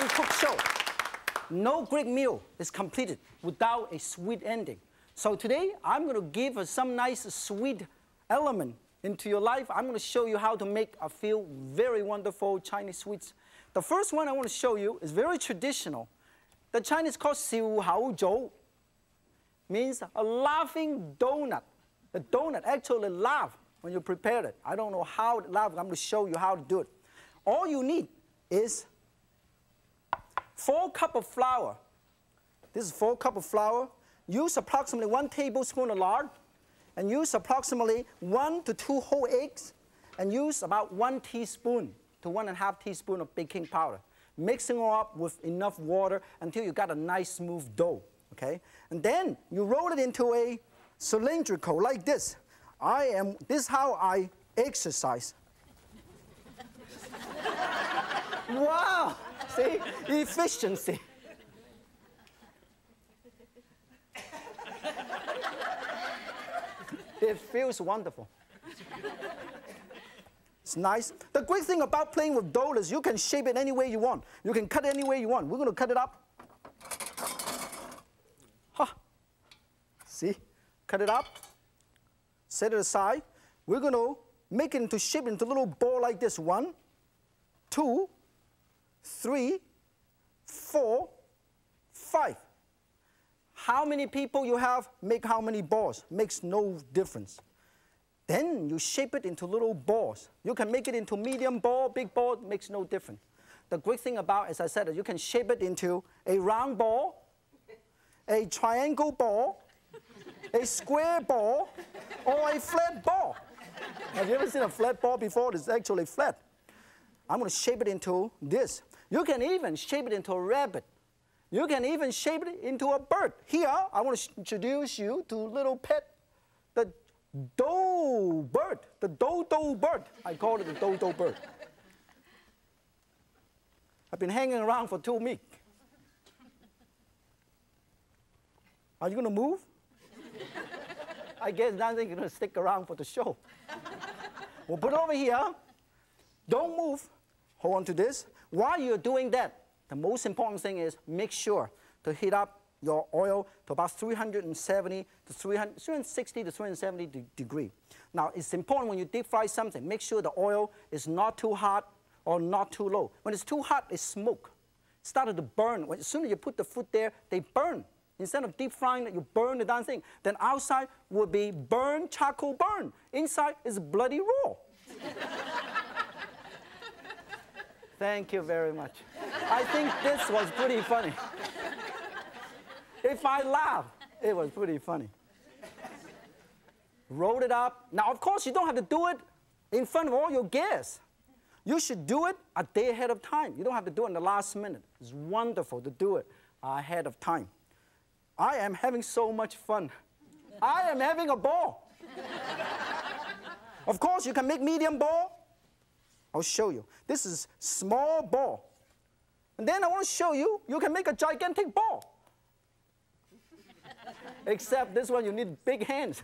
Can Cook show, no great meal is completed without a sweet ending. So today, I'm going to give some nice sweet element into your life. I'm going to show you how to make a few very wonderful Chinese sweets. The first one I want to show you is very traditional. The Chinese called Siu Hao Zhou, means a laughing donut. The donut actually laughs when you prepare it. I don't know how it laughs. I'm going to show you how to do it. All you need is 4 cups of flour. This is 4 cups of flour. Use approximately 1 tablespoon of lard, and use approximately 1 to 2 whole eggs, and use about 1 teaspoon to 1.5 teaspoons of baking powder. Mixing it up with enough water until you got a nice smooth dough, okay? And then you roll it into a cylindrical like this. This is how I exercise. Wow, see, efficiency. It feels wonderful. It's nice. The great thing about playing with dough is you can shape it any way you want. You can cut it any way you want. We're going to cut it up. Huh. See? Cut it up. Set it aside. We're going to make it into shape into a little ball like this. 1, 2, 3, 4, 5. How many people you have make how many balls. Makes no difference. Then you shape it into little balls. You can make it into medium ball, big ball, makes no difference. The great thing about, as I said, is you can shape it into a round ball, a triangle ball, a square ball, or a flat ball. Have you ever seen a flat ball before? It's actually flat. I'm going to shape it into this. You can even shape it into a rabbit. You can even shape it into a bird. Here, I want to introduce you to little pet, the dough bird, the dodo bird. I call it the dodo bird. I've been hanging around for 2 weeks. Are you going to move? I guess nothing going to stick around for the show. We'll put it over here. Don't move. Hold on to this. While you're doing that, the most important thing is make sure to heat up your oil to about 360 to 370 degrees. Now, it's important when you deep fry something, make sure the oil is not too hot or not too low. When it's too hot, it's smoke. It started to burn. As soon as you put the food there, they burn. Instead of deep frying, you burn the darn thing. Then outside will be burned, charcoal burn. Inside is bloody raw. Thank you very much. I think this was pretty funny. If I laugh, it was pretty funny. Rolled it up. Now, of course, you don't have to do it in front of all your guests. You should do it a day ahead of time. You don't have to do it in the last minute. It's wonderful to do it ahead of time. I am having so much fun. I am having a ball. Of course, you can make medium ball. I'll show you. This is small ball. And then I want to show you, you can make a gigantic ball. Except this one, you need big hands.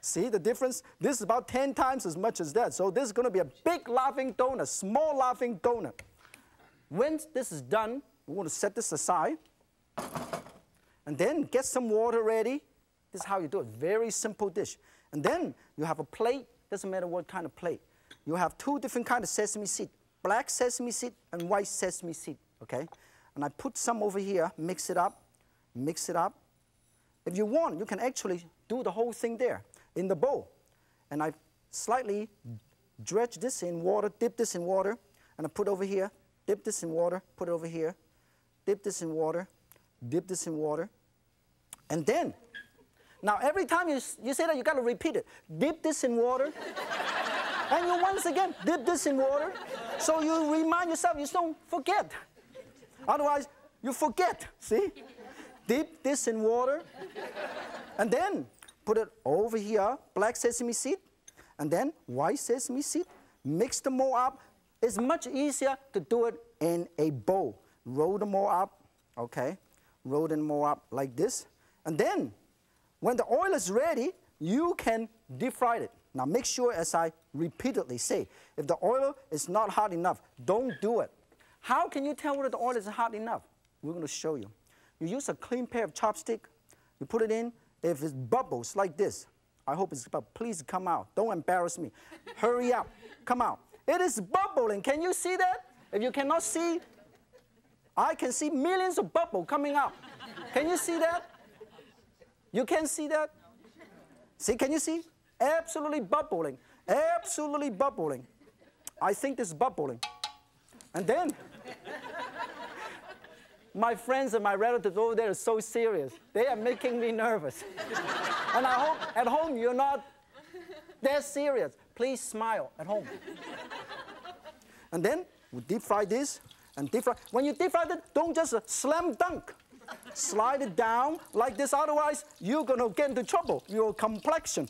See the difference? This is about 10 times as much as that. So this is going to be a big laughing donut, small laughing donut. When this is done, we want to set this aside. And then get some water ready. This is how you do it. Very simple dish. And then you have a plate. Doesn't matter what kind of plate. You have 2 different kinds of sesame seed. Black sesame seed and white sesame seed. Okay? And I put some over here, mix it up. Mix it up. If you want, you can actually do the whole thing there in the bowl. And I slightly dredge this in water, dip this in water, and I put over here, dip this in water, put it over here, dip this in water, dip this in water. And then, now every time you say that, you got to repeat it. Dip this in water. And you once again dip this in water. So you remind yourself, you don't forget. Otherwise, you forget, see? Dip this in water, and then put it over here, black sesame seed, and then white sesame seed. Mix them all up. It's much easier to do it in a bowl. Roll them all up, okay? Roll them all up like this. And then, when the oil is ready, you can deep fry it. Now make sure, as I repeatedly say, if the oil is not hot enough, don't do it. How can you tell whether the oil is hot enough? We're going to show you. You use a clean pair of chopsticks. You put it in. If it bubbles like this, I hope it's bubbles. Please come out. Don't embarrass me. Hurry up. Come out. It is bubbling. Can you see that? If you cannot see, I can see millions of bubbles coming out. Can you see that? You can see that? See, can you see? Absolutely bubbling. Absolutely bubbling. I think this is bubbling. And then, my friends and my relatives over there are so serious. They are making me nervous. And I hope at home you're not that serious. Please smile at home. And then we deep fry this and deep fry. When you deep fry it, don't just slam dunk. Slide it down like this, otherwise you're going to get into trouble, your complexion.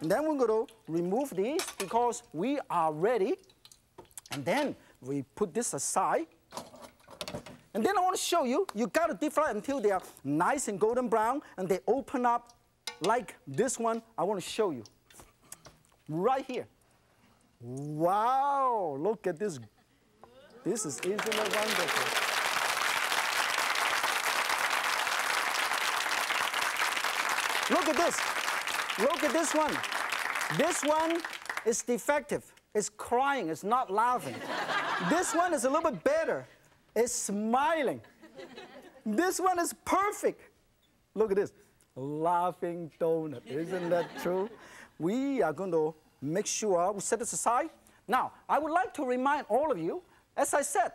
And then we're going to remove these because we are ready. And then we put this aside. And then I want to show you, you got to deep fry until they are nice and golden brown and they open up like this one. I want to show you. Right here. Wow, look at this. This is isn't it wonderful? Look at this. Look at this one. This one is defective. It's crying. It's not laughing. This one is a little bit better. It's smiling. This one is perfect. Look at this. Laughing donut. Isn't that true? We are going to make sure we set this aside. Now, I would like to remind all of you, as I said,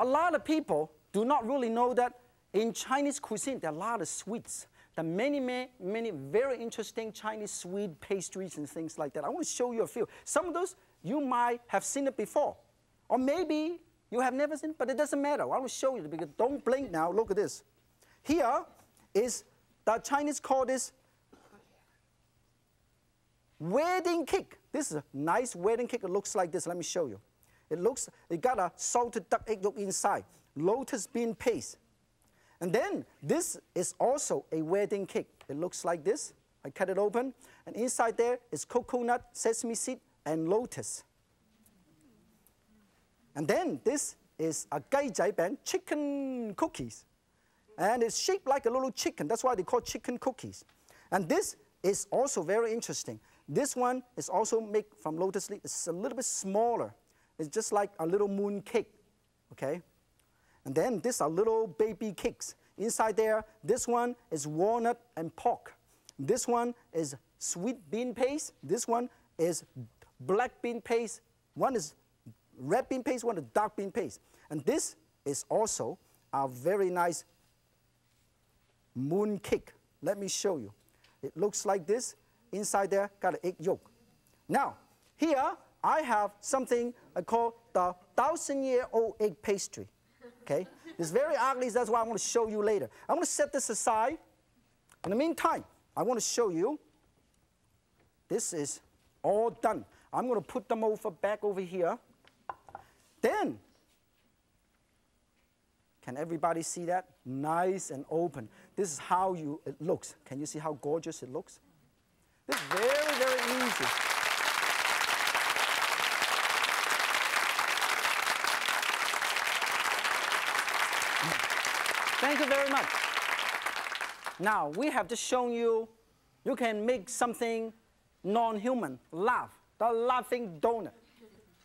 a lot of people do not really know that in Chinese cuisine, there are a lot of sweets. There are many very interesting Chinese sweet pastries and things like that. I want to show you a few. Some of those, you might have seen it before. Or maybe you have never seen it, but it doesn't matter. I will show you because don't blink now. Look at this. Here is, the Chinese call this wedding cake. This is a nice wedding cake. It looks like this. Let me show you. It got a salted duck egg yolk inside, lotus bean paste. And then this is also a wedding cake. It looks like this. I cut it open. And inside there is coconut, sesame seed, and lotus. And then this is a gai zai ban, chicken cookies. And it's shaped like a little chicken. That's why they call chicken cookies. And this is also very interesting. This one is also made from lotus leaf. It's a little bit smaller. It's just like a little moon cake, okay? And then these are little baby cakes. Inside there, this one is walnut and pork. This one is sweet bean paste. This one is black bean paste. One is red bean paste, one is dark bean paste. And this is also a very nice moon cake. Let me show you. It looks like this. Inside there, got an egg yolk. Now, here I have something I call the 1,000-year-old egg pastry. Okay. It's very ugly, that's why I want to show you later. I'm going to set this aside. In the meantime, I want to show you. This is all done. I'm going to put them back over here. Then, can everybody see that? Nice and open. This is how it looks. Can you see how gorgeous it looks? This is very easy. Thank you very much. Now, we have just shown you, you can make something non-human laugh, the laughing donut.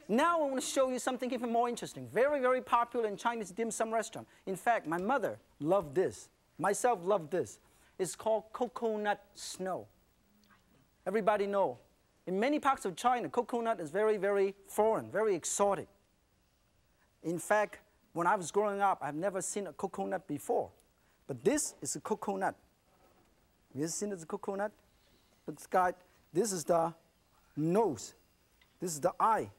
Now I want to show you something even more interesting, very popular in Chinese dim sum restaurant. In fact, my mother loved this. Myself loved this. It's called coconut snow. Everybody know. In many parts of China, coconut is very foreign, very exotic. In fact, when I was growing up, I've never seen a coconut before. But this is a coconut. Have you seen this coconut? This is the nose. This is the eye.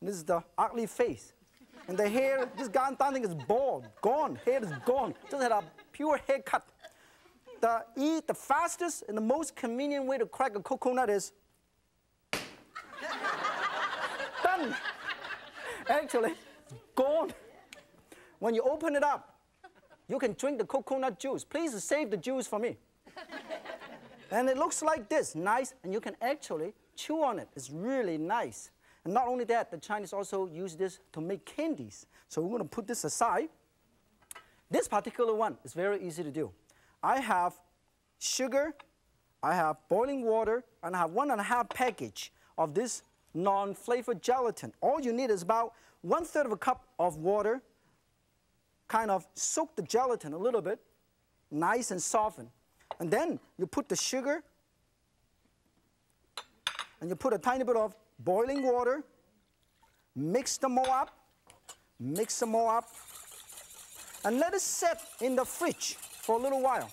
And this is the ugly face. And the hair, this guy thing is bald, gone. Hair is gone. Just had a pure haircut. The fastest and the most convenient way to crack a coconut is done. Actually, gone. When you open it up, you can drink the coconut juice. Please save the juice for me. And it looks like this, nice, and you can actually chew on it. It's really nice. Not only that, the Chinese also use this to make candies. So we're going to put this aside. This particular one is very easy to do. I have sugar, I have boiling water, and I have 1.5 package of this non-flavored gelatin. All you need is about 1/3 of a cup of water. Kind of soak the gelatin a little bit, nice and softened. And then you put the sugar, and you put a tiny bit of boiling water, mix them all up, and let it set in the fridge for a little while.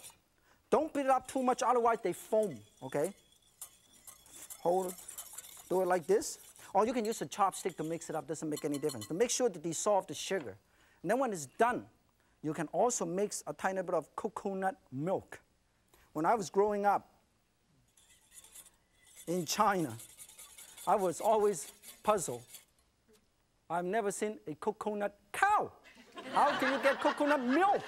Don't beat it up too much, otherwise they foam, okay? Hold it, do it like this. Or you can use a chopstick to mix it up, doesn't make any difference. To make sure to dissolve the sugar. And then when it's done, you can also mix a tiny bit of coconut milk. When I was growing up in China, I was always puzzled. I've never seen a coconut cow. How can you get coconut milk?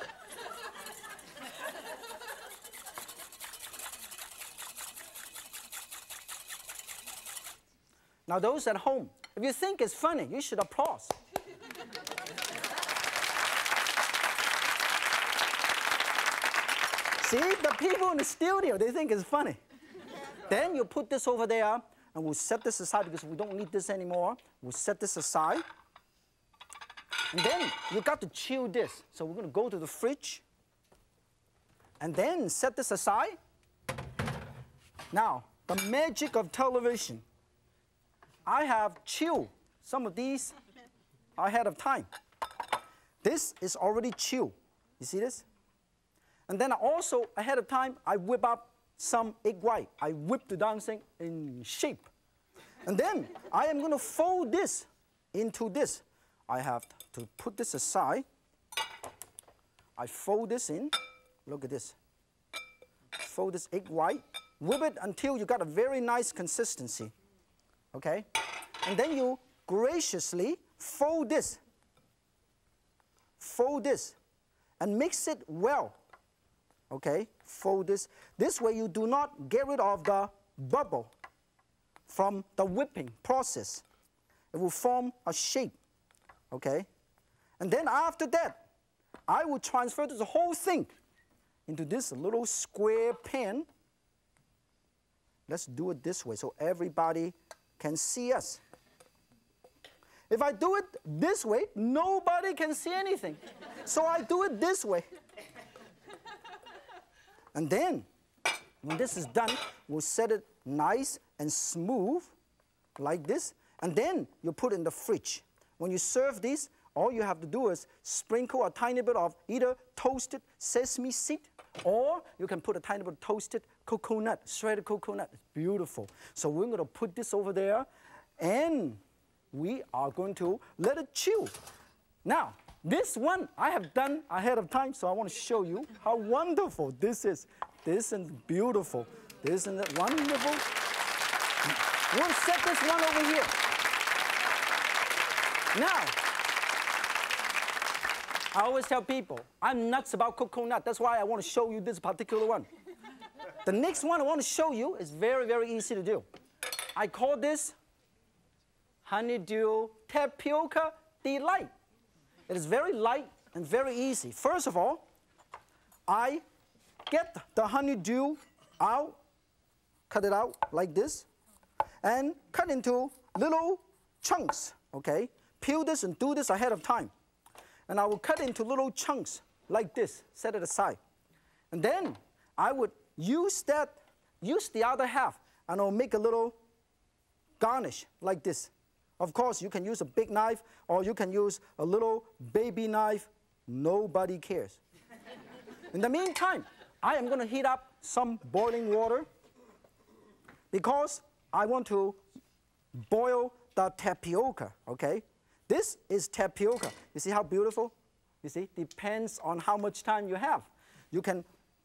Now those at home, if you think it's funny, you should applaud. See, the people in the studio, they think it's funny. Then you put this over there, and we'll set this aside because we don't need this anymore. We'll set this aside. And then you got to chill this. So we're going to go to the fridge, and then set this aside. Now, the magic of television. I have chilled some of these ahead of time. This is already chilled. You see this? And then also, ahead of time, I whip up some egg white. I whip the dancing in shape. And then I am going to fold this into this. I have to put this aside. I fold this in. Look at this. Fold this egg white. Whip it until you got a very nice consistency. Okay? And then you graciously fold this. Fold this. And mix it well. Okay? Fold this. This way you do not get rid of the bubble from the whipping process. It will form a shape. Okay? And then after that, I will transfer the whole thing into this little square pan. Let's do it this way so everybody can see us. If I do it this way, nobody can see anything. So I do it this way. And then, when this is done, we'll set it nice and smooth, like this. And then you put it in the fridge. When you serve this, all you have to do is sprinkle a tiny bit of either toasted sesame seed, or you can put a tiny bit of toasted coconut, shredded coconut. It's beautiful. So we're going to put this over there, and we are going to let it chill. Now, this one I have done ahead of time, so I want to show you how wonderful this is. This is beautiful. Isn't it wonderful? We'll set this one over here. Now, I always tell people, I'm nuts about coconut. That's why I want to show you this particular one. The next one I want to show you is very, very easy to do. I call this honeydew tapioca delight. It is very light and very easy. First of all, I get the honeydew out, cut it out like this, and cut into little chunks, okay? Peel this and do this ahead of time. And I will cut into little chunks like this, set it aside. And then I would use that, use the other half, and I'll make a little garnish like this. Of course, you can use a big knife, or you can use a little baby knife. Nobody cares. In the meantime, I am going to heat up some boiling water because I want to boil the tapioca, okay? This is tapioca. You see how beautiful? You see, depends on how much time you have. You can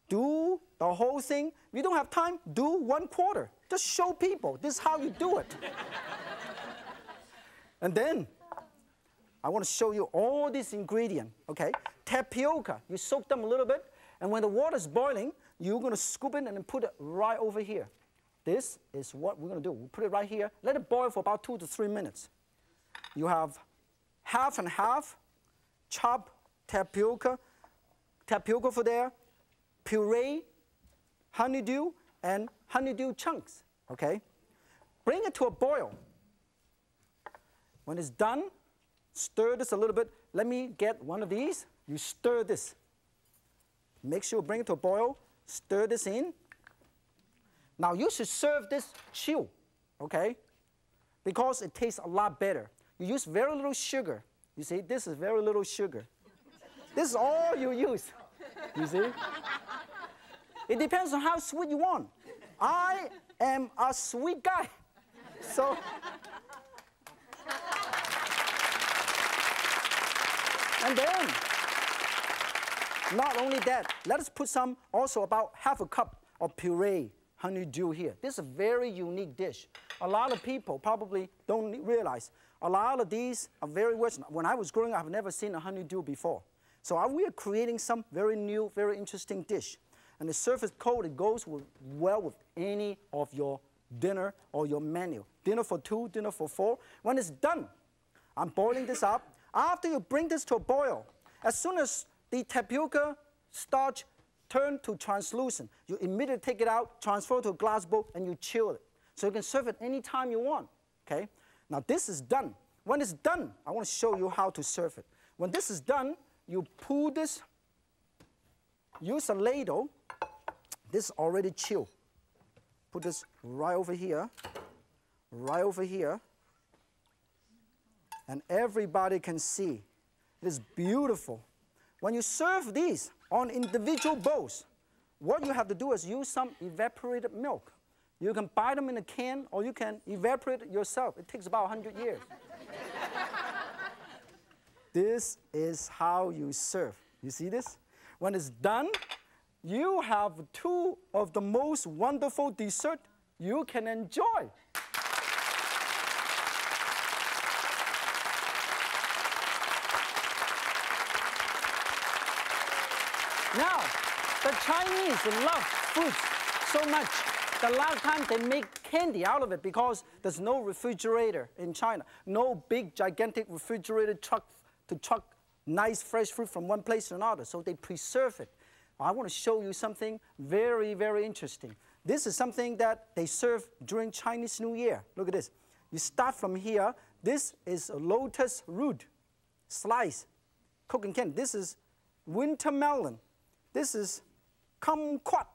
do the whole thing. If you don't have time, do 1/4. Just show people. This is how you do it. And then I want to show you all these ingredients, okay? Tapioca, you soak them a little bit, and when the water's boiling, you're going to scoop it and then put it right over here. This is what we're going to do. We'll put it right here. Let it boil for about 2 to 3 minutes. You have half and half chopped tapioca for there, puree, honeydew, and honeydew chunks, okay? Bring it to a boil. When it's done, stir this a little bit. Let me get one of these. You stir this. Make sure you bring it to a boil. Stir this in. Now, you should serve this chill, okay? Because it tastes a lot better. You use very little sugar. You see, this is very little sugar. This is all you use, you see? It depends on how sweet you want. I am a sweet guy, so. And then, not only that, let us put some, also about half a cup of puree honeydew here. This is a very unique dish. A lot of people probably don't realize. A lot of these are very Western. When I was growing up, I've never seen a honeydew before. So we are creating some very new, very interesting dish. And the surface coat, it goes well with any of your dinner or your menu. Dinner for two, dinner for four. When it's done, I'm boiling this up. After you bring this to a boil, as soon as the tapioca starch turns to translucent, you immediately take it out, transfer it to a glass bowl, and you chill it. So you can serve it any time you want, okay? Now this is done. When it's done, I want to show you how to serve it. When this is done, you pull this, use a ladle. This is already chilled. Put this right over here, right over here. And everybody can see. It is beautiful. When you serve these on individual bowls, what you have to do is use some evaporated milk. You can buy them in a can, or you can evaporate it yourself. It takes about 100 years. This is how you serve. You see this? When it's done, you have two of the most wonderful dessert you can enjoy. Now, the Chinese love fruits so much that a lot of times they make candy out of it because there's no refrigerator in China. No big, gigantic refrigerator truck to truck nice, fresh fruit from one place to another, so they preserve it. I want to show you something very, very interesting. This is something that they serve during Chinese New Year. Look at this. You start from here. This is a lotus root slice, cooking candy. This is winter melon. This is kumquat.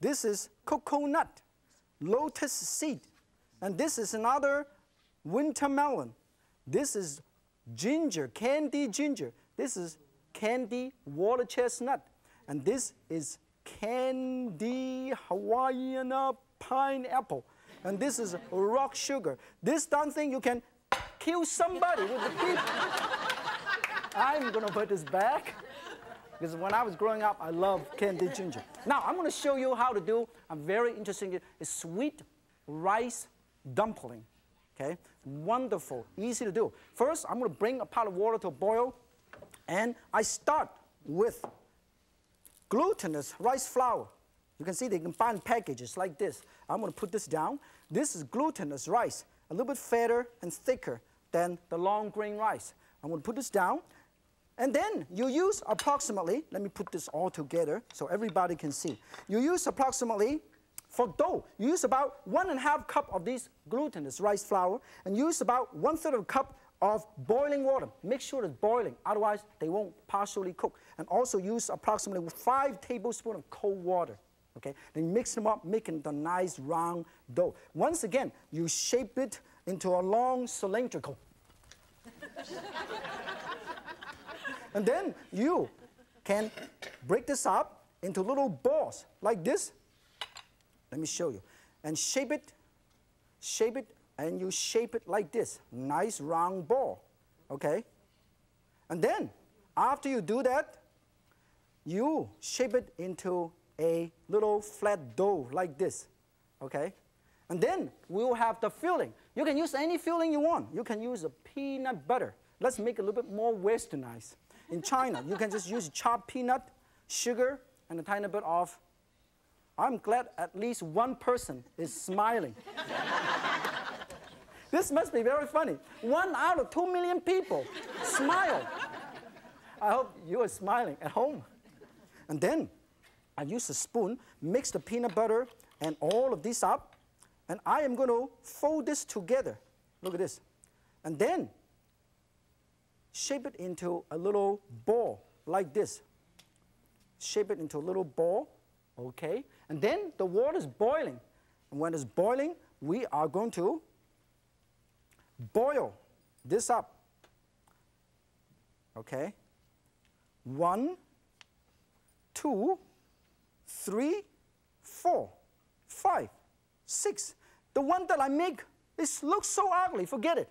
This is coconut, lotus seed. And this is another winter melon. This is ginger, candy ginger. This is candy water chestnut, and this is candy Hawaiian pineapple, and this is rock sugar. This darn thing, you can kill somebody with the people. I'm gonna put this back, because when I was growing up, I loved candy ginger. Now, I'm gonna show you how to do a very interesting sweet rice dumpling, okay? Wonderful, easy to do. First, I'm gonna bring a pot of water to a boil, and I start with glutinous rice flour. You can see they can buy in packages like this. I'm going to put this down. This is glutinous rice, a little bit fatter and thicker than the long grain rice. I'm going to put this down. And then you use approximately, let me put this all together so everybody can see. You use approximately, for dough, you use about 1½ cup of this glutinous rice flour and use about 1/3 cup of boiling water. Make sure it's boiling, otherwise they won't partially cook. And also use approximately 5 tablespoons of cold water, okay? Then mix them up, making the nice round dough. Once again, you shape it into a long cylindrical. And then you can break this up into little balls like this. Let me show you. And shape it, and you shape it like this, nice round ball, okay? And then, after you do that, you shape it into a little flat dough like this, okay? And then we'll have the filling. You can use any filling you want. You can use a peanut butter. Let's make it a little bit more westernized. In China, you can just use chopped peanut, sugar, and a tiny bit of I'm glad at least one person is smiling. This must be very funny. 1 out of 2 million people smile. I hope you are smiling at home. And then I use a spoon, mix the peanut butter and all of this up, and I am going to fold this together. Look at this. And then shape it into a little ball like this. Shape it into a little ball, okay? And then the water is boiling. And when it's boiling, we are going to boil this up, okay? 1, 2, 3, 4, 5, 6. The one that I make, this looks so ugly, forget it.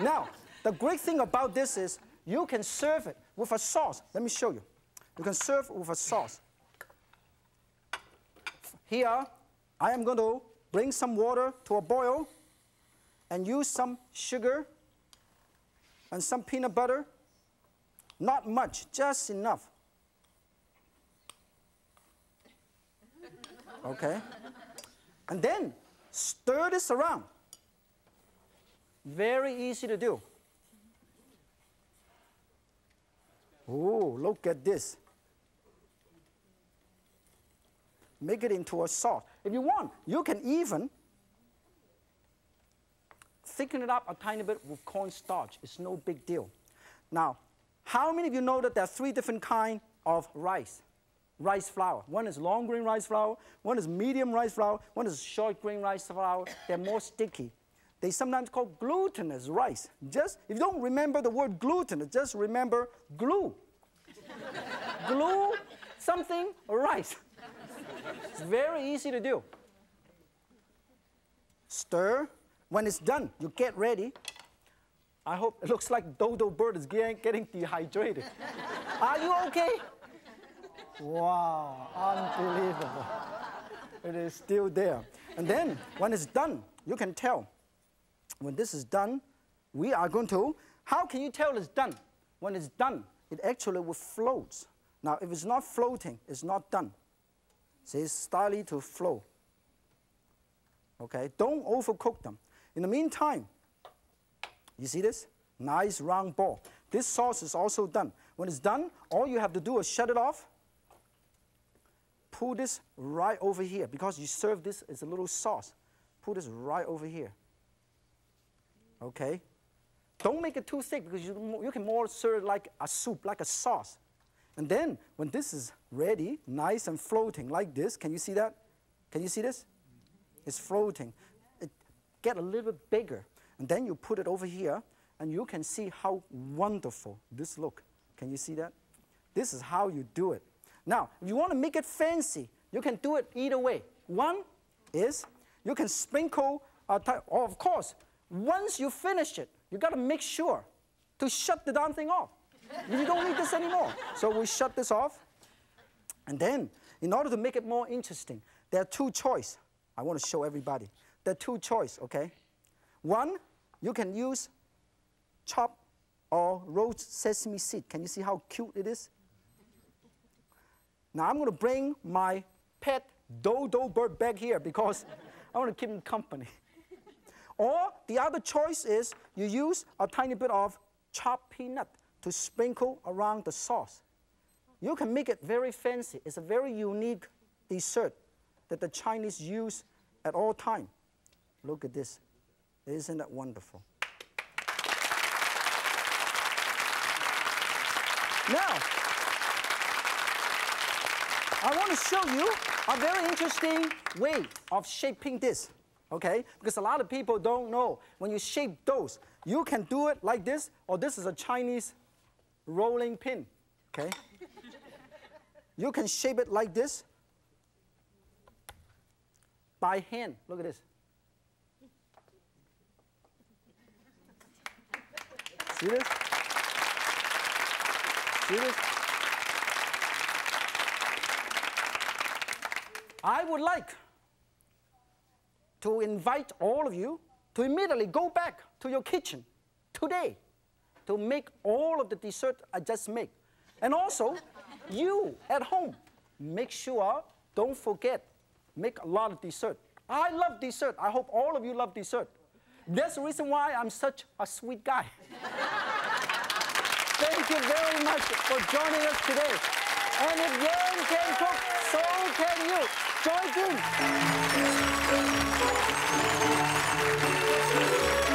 Now, the great thing about this is you can serve it with a sauce. Let me show you. You can serve with a sauce. Here, I am going to bring some water to a boil and use some sugar and some peanut butter. Not much, just enough. Okay. And then stir this around. Very easy to do. Oh, look at this. Make it into a sauce. If you want, you can even thicken it up a tiny bit with cornstarch. It's no big deal. Now, how many of you know that there are 3 different kinds of rice? Rice flour. One is long grain rice flour, one is medium rice flour, one is short grain rice flour. They're more sticky. They sometimes call glutinous rice. Just, if you don't remember the word gluten, just remember glue. Glue something rice. It's very easy to do. Stir. When it's done, you get ready. I hope it looks like Dodo Bird is getting dehydrated. Are you okay? Wow, unbelievable. It is still there. And then, when it's done, you can tell. When this is done, we are going to, how can you tell it's done? When it's done, it actually will float. Now, if it's not floating, it's not done. See, it's starting to flow. Okay, don't overcook them. In the meantime, you see this? Nice round ball. This sauce is also done. When it's done, all you have to do is shut it off. Pull this right over here, because you serve this as a little sauce. Pull this right over here. Okay? Don't make it too thick, because you can more serve like a soup, like a sauce. And then, when this is ready, nice and floating like this, can you see that? Can you see this? It's floating. It gets a little bit bigger. And then you put it over here, and you can see how wonderful this looks. Can you see that? This is how you do it. Now, if you want to make it fancy, you can do it either way. One is, you can sprinkle, of course, once you finish it, you got to make sure to shut the darn thing off. You don't need this anymore. So we shut this off. And then, in order to make it more interesting, there are 2 choices. I want to show everybody. There are 2 choices, okay? One, you can use chopped or roast sesame seed. Can you see how cute it is? Now, I'm going to bring my pet Dodo bird back here because I want to keep him company. Or the other choice is you use a tiny bit of chopped peanut to sprinkle around the sauce. You can make it very fancy. It's a very unique dessert that the Chinese use at all times. Look at this. Isn't that wonderful? Now, I want to show you a very interesting way of shaping this, okay? Because a lot of people don't know. When you shape those, you can do it like this, or this is a Chinese rolling pin, okay? You can shape it like this by hand. Look at this. See this? See this? I would like to invite all of you to immediately go back to your kitchen today to make all of the dessert I just made. And also, you at home make sure, don't forget, make a lot of dessert. I love dessert. I hope all of you love dessert. That's the reason why I'm such a sweet guy. Thank you very much for joining us today. And if Yan can cook, so can you. Join in.